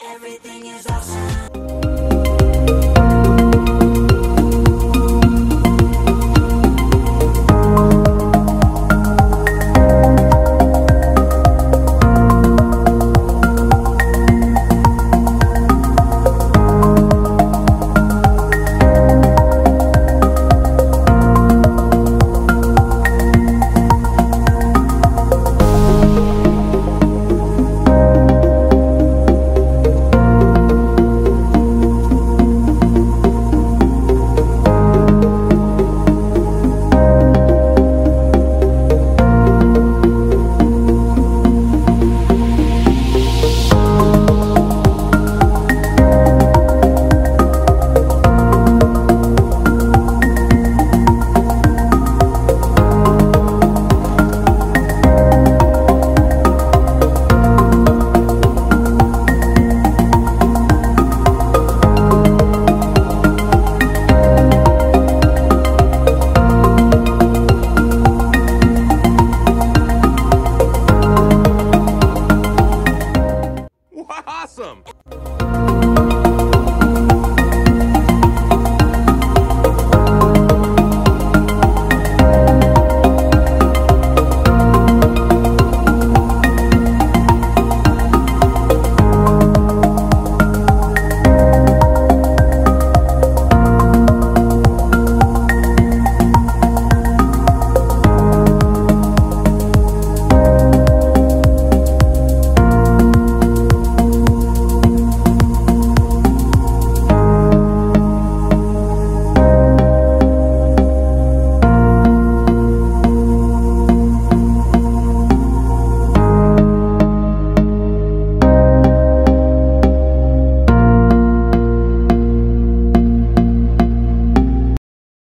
Everything